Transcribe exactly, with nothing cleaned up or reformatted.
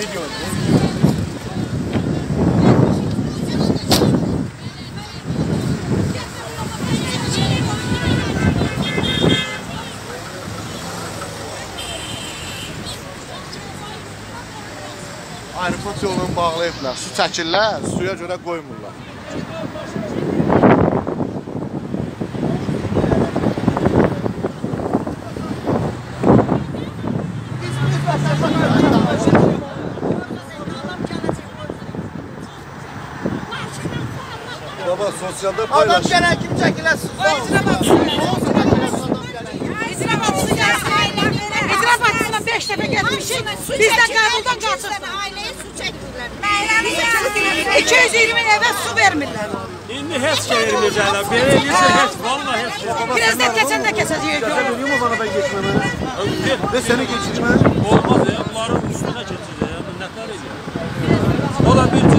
Video. Aeroport yolunu bağlayıblar, su çəkirlər, suya görə qoymurlar. Baba sosyalda paylaşın. Adam gələn kimi çəkiləsin. O icra bacısı gəlsin. İcra bacısından beş dəfə getmişik. Bizdən qabuldan qaçırsın. Ailəyə su çəkdirlər. iki yüz iyirmi evə su vermirlər. İndi heç şey verməyəcəklər. Belə eləyirsə heç, valla heç. Prezident keçən də keçəcəyik. Yuma bana da geçmə. Ve seni geçirmə. Olmaz ya, bunların üstünə keçir ya. Minnətlər eləyir. O da bir